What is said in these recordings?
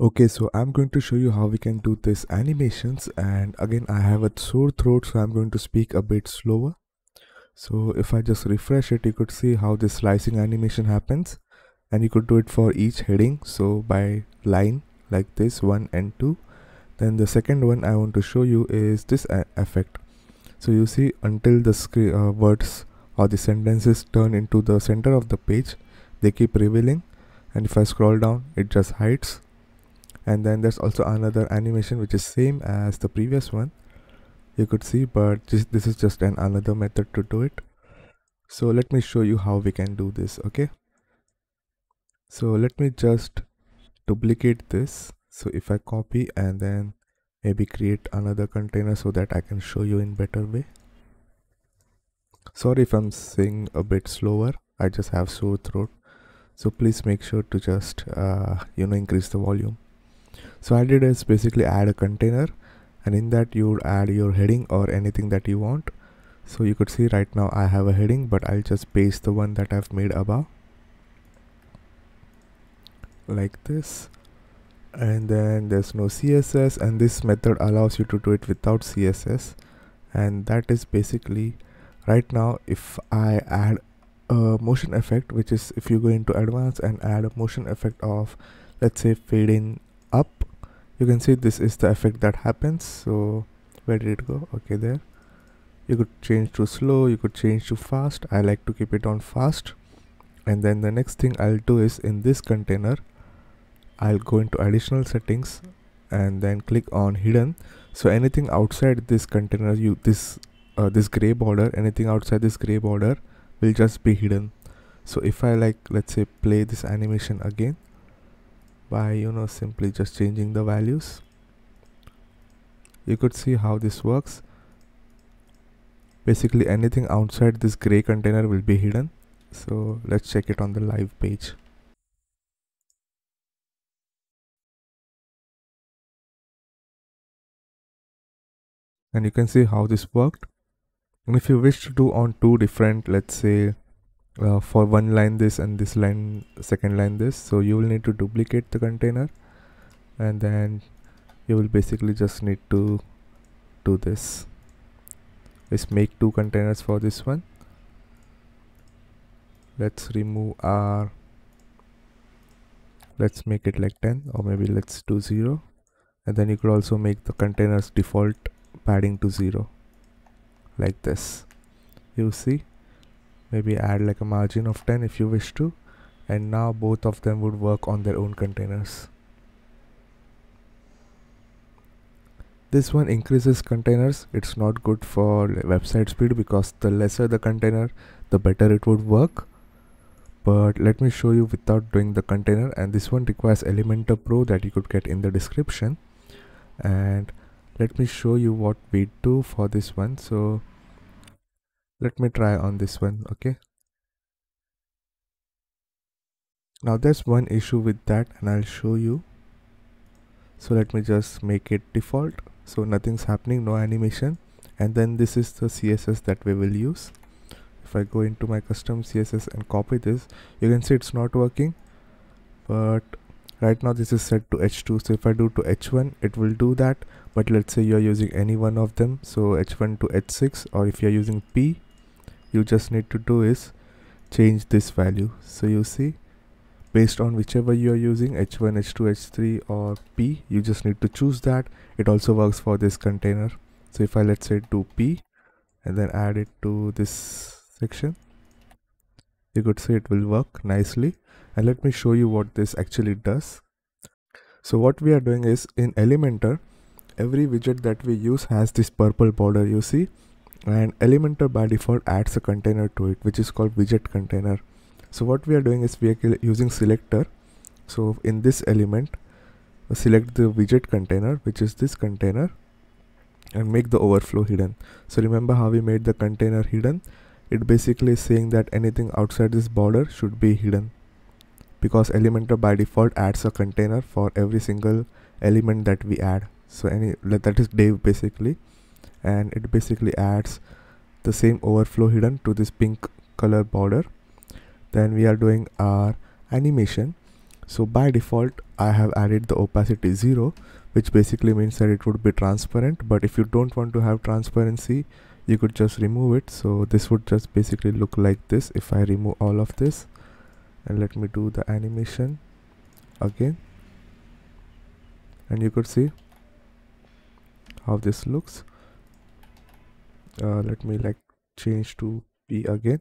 Okay, so I'm going to show you how we can do this animations, and again I have a sore throat, so I'm going to speak a bit slower. So if I just refresh it, you could see how this slicing animation happens, and you could do it for each heading. So by line like this, 1 and 2. Then the second one I want to show you is this effect. So you see, until the words or the sentences turn into the center of the page, they keep revealing, and if I scroll down, it just hides. And then there's also another animation which is same as the previous one, you could see, but this is just another method to do it. So let me show you how we can do this. Okay, so let me just duplicate this. So if I copy and then maybe create another container so that I can show you in better way. Sorry if I'm saying a bit slower, I just have sore throat, so please make sure to just increase the volume. So I did is basically add a container, and in that you would add your heading or anything that you want. So you could see right now I have a heading, but I'll just paste the one that I've made above like this. And then there's no CSS, and this method allows you to do it without CSS. And that is basically right now. If I add a motion effect, which is if you go into advanced and add a motion effect of, let's say, fade in up, you can see this is the effect that happens. So where did it go? Okay, there. You could change to slow, you could change to fast. I like to keep it on fast. And then the next thing I'll do is, in this container I'll go into additional settings and then click on hidden. So anything outside this container, this gray border, anything outside this gray border will just be hidden. So if I, like, let's say, play this animation again by simply just changing the values, you could see how this works. Basically anything outside this gray container will be hidden. So let's check it on the live page. And you can see how this worked. And if you wish to do on two different, let's say, for one line this and this line, second line this, so you will need to duplicate the container, and then you will basically just need to do this. Let's make two containers for this one. Let's remove our, let's make it like 10, or maybe let's do 0. And then you could also make the containers default padding to 0 like this. You see, maybe add like a margin of 10 if you wish to, and now both of them would work on their own containers. This one increases containers. It's not good for website speed, because the lesser the container, the better it would work. But let me show you without doing the container, and this one requires Elementor Pro that you could get in the description. And let me show you what we do for this one. So let me try on this one. Okay, now there's one issue with that, and I'll show you. So let me just make it default, so nothing's happening, no animation. And then this is the CSS that we will use. If I go into my custom CSS and copy this, you can see it's not working, but right now this is set to h2. So if I do to h1, it will do that. But let's say you're using any one of them, so h1 to h6, or if you're using p, you just need to do is change this value. So you see, based on whichever you're using, h1, h2, h3, or p, you just need to choose that. It also works for this container. So if I, let's say, do p and then add it to this section, you could see it will work nicely. And let me show you what this actually does. So what we are doing is, in Elementor, every widget that we use has this purple border, you see, and Elementor by default adds a container to it, which is called widget container. So what we are doing is, we are using selector. So in this element, select the widget container, which is this container, and make the overflow hidden. So remember how we made the container hidden? It basically is saying that anything outside this border should be hidden, because Elementor by default adds a container for every single element that we add. So that is div basically, and it basically adds the same overflow hidden to this pink color border. Then we are doing our animation. So by default I have added the opacity 0, which basically means that it would be transparent. But if you don't want to have transparency, you could just remove it. So this would just basically look like this if I remove all of this. And let me do the animation again. And you could see how this looks. Let me like change to P again.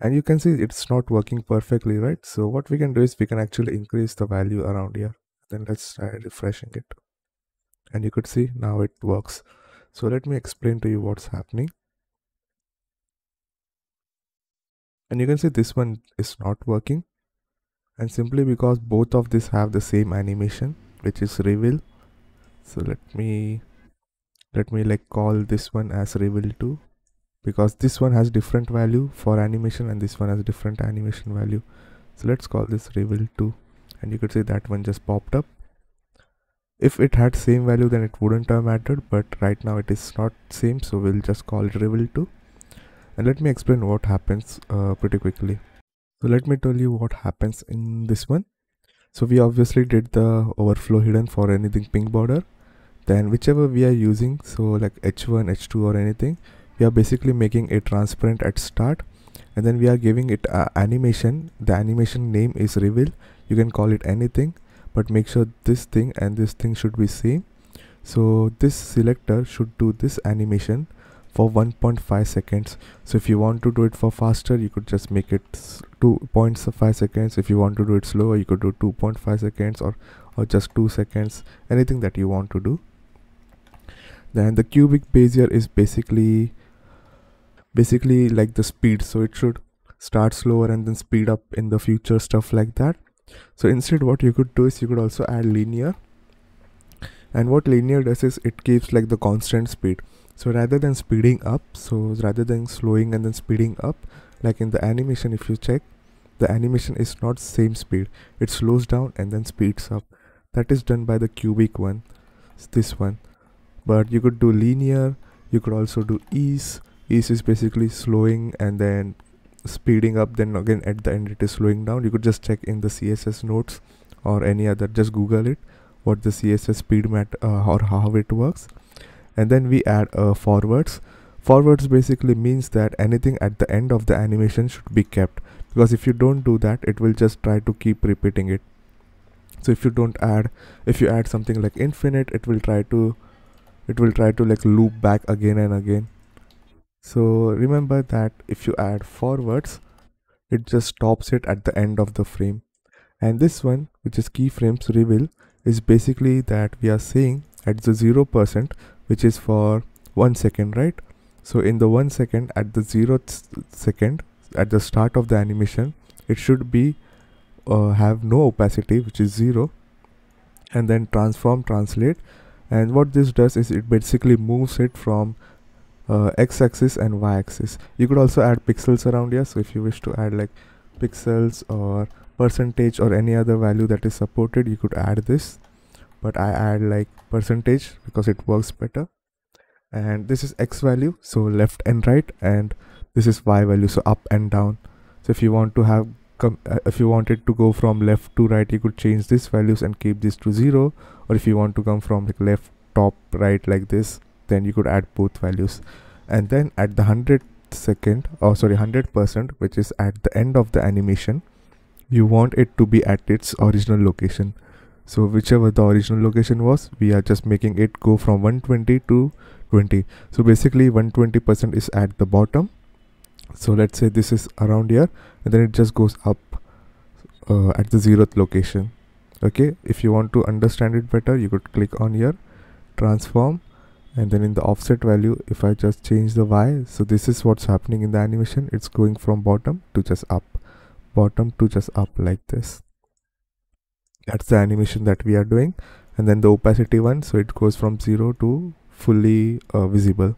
And you can see it's not working perfectly, right? So what we can do is we can actually increase the value around here. Then let's try refreshing it. And you could see now it works. So let me explain to you what's happening. And you can see this one is not working. And simply because both of these have the same animation, which is reveal. So let me like call this one as reveal 2. Because this one has different value for animation and this one has different animation value. So let's call this reveal 2. And you could see that one just popped up. If it had same value, then it wouldn't have mattered, but right now it is not same, so we'll just call it reveal 2. And let me explain what happens pretty quickly. So let me tell you what happens in this one. So we obviously did the overflow hidden for anything pink border. Then whichever we are using, so like h1, h2 or anything, we are basically making it transparent at start, and then we are giving it animation. The animation name is reveal. You can call it anything, but make sure this thing and this thing should be same. So this selector should do this animation for 1.5 seconds. So if you want to do it for faster, you could just make it 2.5 seconds. If you want to do it slower, you could do 2.5 seconds or just 2 seconds, anything that you want to do. Then the cubic bezier is basically like the speed, so it should start slower and then speed up in the future, stuff like that. So instead what you could do is you could also add linear, and what linear does is it keeps like the constant speed. So rather than speeding up, so rather than slowing and then speeding up, like in the animation, if you check, the animation is not same speed, it slows down and then speeds up. That is done by the cubic one, it's this one. But you could do linear, you could also do ease. Ease is basically slowing and then speeding up, then again at the end it is slowing down. You could just check in the CSS notes or any other, just Google it, what the CSS speed mat or how it works. And then we add forwards. Forwards basically means that anything at the end of the animation should be kept, because if you don't do that, it will just try to keep repeating it. So if you add something like infinite, it will try to like loop back again and again. So remember that if you add forwards, it just stops it at the end of the frame. And this one, which is keyframes reveal, is basically that we are saying at the 0%, which is for 1 second, right? So in the 1 second, at the 0th second, at the start of the animation, it should be have no opacity, which is 0, and then transform, translate. And what this does is it basically moves it from x-axis and y-axis. You could also add pixels around here. So if you wish to add like pixels or percentage or any other value that is supported, you could add this. But I add like percentage because it works better. And this is x value, so left and right, and this is y value, so up and down. So if you want to have if you want it to go from left to right, you could change these values and keep this to 0. Or if you want to come from like left, top, right like this, then you could add both values. And then at the 100%, which is at the end of the animation, you want it to be at its original location. So whichever the original location was, we are just making it go from 120 to 20. So basically 120% is at the bottom. So let's say this is around here, and then it just goes up at the 0th location. Okay, if you want to understand it better, you could click on here, transform, and then in the offset value, if I just change the y, so this is what's happening in the animation. It's going from bottom to just up, bottom to just up like this. That's the animation that we are doing. And then the opacity one, so it goes from 0 to fully visible.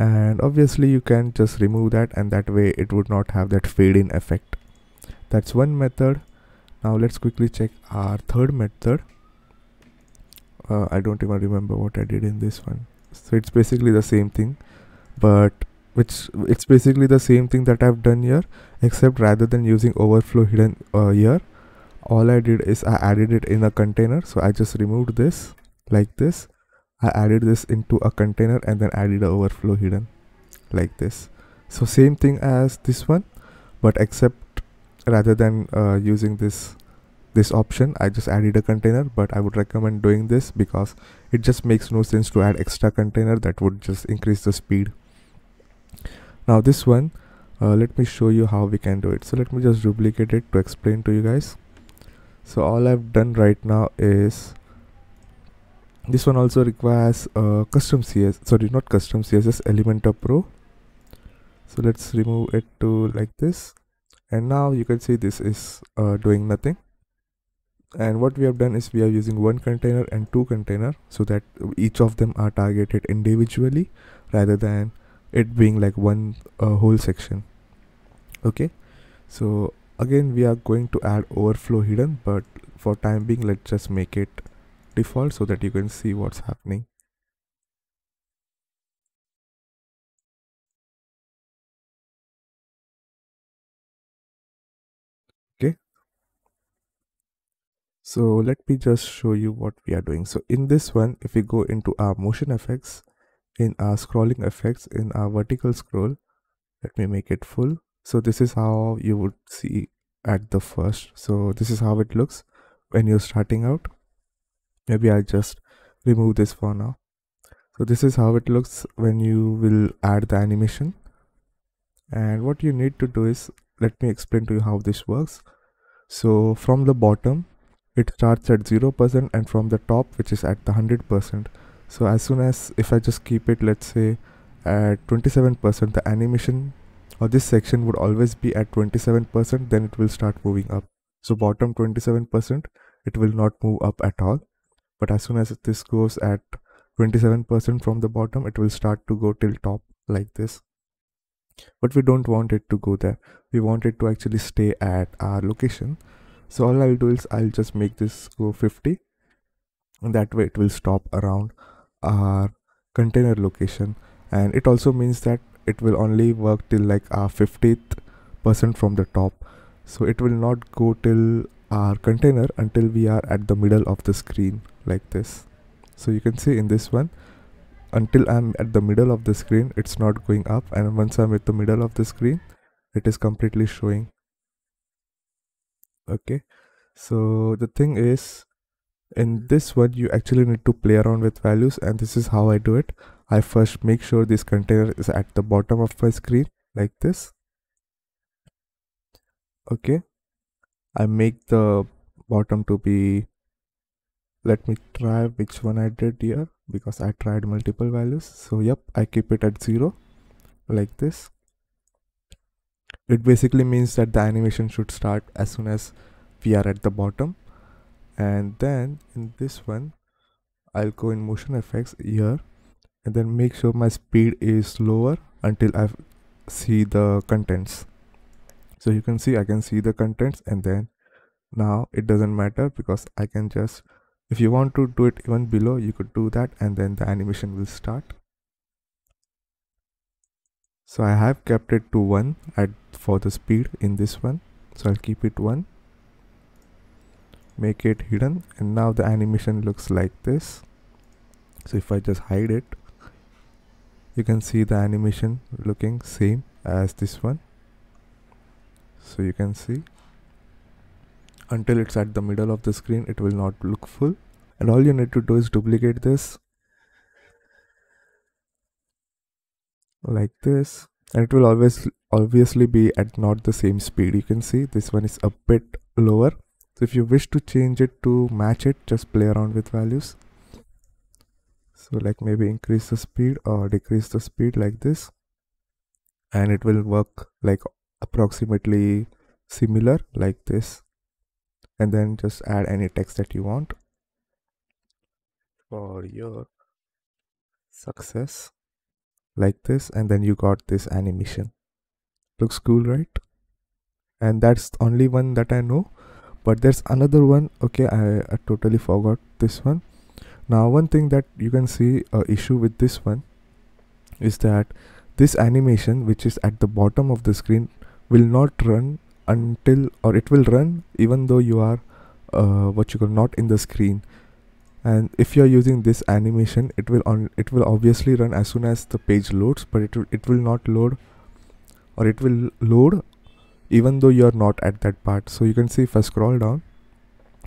And obviously you can just remove that, and that way it would not have that fade in effect. That's one method. Now let's quickly check our third method. I don't even remember what I did in this one. So it's basically the same thing, it's basically the same thing that I've done here, except rather than using overflow hidden here, all I did is I added it in a container. So I just removed this like this. I added this into a container and then added an overflow hidden like this. So same thing as this one, but except rather than using this option, I just added a container. But I would recommend doing this because it just makes no sense to add extra container. That would just increase the speed. Now this one, let me show you how we can do it. So let me just duplicate it to explain to you guys. So all I've done right now is this one also requires custom CSS, sorry, not custom CSS, Elementor Pro. So let's remove it to like this, and now you can see this is doing nothing. And what we have done is we are using one container and two container so that each of them are targeted individually rather than it being like one whole section. Okay, so again we are going to add overflow hidden, but for time being let's just make it default so that you can see what's happening. Okay, so let me just show you what we are doing. So in this one, if we go into our motion effects, in our scrolling effects, in our vertical scroll, let me make it full. So this is how you would see at the first. So this is how it looks when you're starting out. Maybe I'll just remove this for now. So this is how it looks when you will add the animation. And what you need to do is, let me explain to you how this works. So from the bottom, it starts at 0%, and from the top, which is at the 100%. So as soon as, if I just keep it, let's say at 27%, the animation or this section would always be at 27%, then it will start moving up. So bottom 27%, it will not move up at all. But as soon as this goes at 27% from the bottom, it will start to go till top like this. But we don't want it to go there. We want it to actually stay at our location. So all I'll do is I'll just make this go 50. And that way it will stop around our container location, and it also means that it will only work till like our 50% from the top. So it will not go till our container until we are at the middle of the screen like this. So you can see in this one, until I'm at the middle of the screen, it's not going up, and once I'm at the middle of the screen, it is completely showing. Okay, so the thing is, in this one you actually need to play around with values, and this is how I do it. I first make sure this container is at the bottom of my screen like this. Okay, I make the bottom to be, let me try which one I did here because I tried multiple values. So yep, I keep it at 0 like this. It basically means that the animation should start as soon as we are at the bottom. And then in this one, I'll go in motion effects here and then make sure my speed is lower until I see the contents. So you can see, I can see the contents, and then now it doesn't matter because I can just, if you want to do it even below, you could do that, and then the animation will start. So I have kept it to 1 for the speed in this one. So I'll keep it 1. Make it hidden, and now the animation looks like this. So if I just hide it, you can see the animation looking same as this one. So you can see until it's at the middle of the screen, it will not look full. And all you need to do is duplicate this like this, and it will always obviously be at not the same speed. You can see this one is a bit lower. So if you wish to change it to match it, just play around with values. So like maybe increase the speed or decrease the speed like this, and it will work like approximately similar like this. And then just add any text that you want for your success like this, and then you got this animation. Looks cool, right? And that's the only one that I know. But there's another one. Okay, I totally forgot this one. Now one thing that you can see an issue with this one is that this animation, which is at the bottom of the screen, will not run until, or it will run even though you are what you call, not in the screen. And if you are using this animation, it will obviously run as soon as the page loads, but it will not load, or it will load even though you are not at that part. So you can see if I scroll down,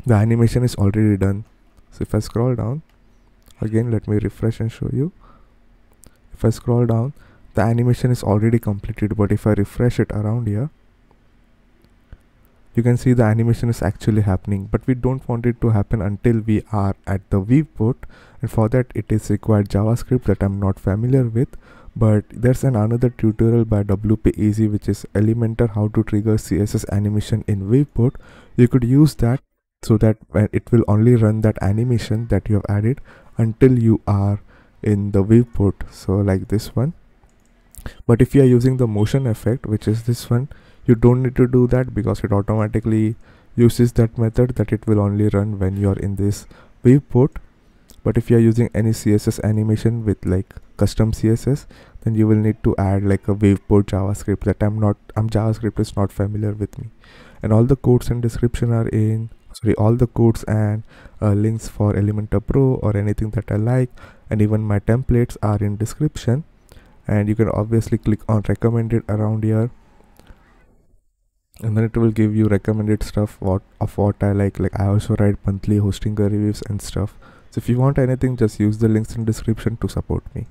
the animation is already done. So if I scroll down again, let me refresh and show you. If I scroll down, the animation is already completed, but if I refresh it around here, you can see the animation is actually happening, but we don't want it to happen until we are at the viewport, and for that it is required JavaScript that I'm not familiar with. But there's another tutorial by WPEZ, which is Elementor, how to trigger CSS animation in viewport. You could use that so that it will only run that animation that you have added until you are in the viewport, so like this one. But if you are using the motion effect, which is this one, you don't need to do that because it automatically uses that method that it will only run when you are in this viewport. But if you are using any CSS animation with like custom CSS, then you will need to add like a viewport JavaScript that JavaScript is not familiar with me. And all the codes and description are in, sorry, all the codes and links for Elementor Pro or anything that I like, and even my templates are in description. And you can obviously click on recommended around here, and then it will give you recommended stuff of what I like. Like I also write monthly hosting reviews and stuff. So if you want anything, just use the links in description to support me.